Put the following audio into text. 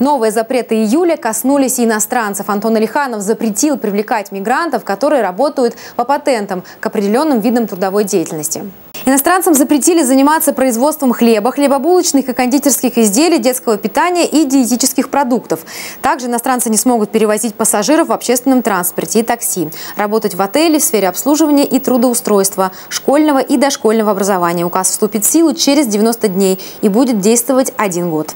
Новые запреты июля коснулись и иностранцев. Антон Алиханов запретил привлекать мигрантов, которые работают по патентам к определенным видам трудовой деятельности. Иностранцам запретили заниматься производством хлеба, хлебобулочных и кондитерских изделий, детского питания и диетических продуктов. Также иностранцы не смогут перевозить пассажиров в общественном транспорте и такси, работать в отеле, в сфере обслуживания и трудоустройства, школьного и дошкольного образования. Указ вступит в силу через 90 дней и будет действовать 1 год.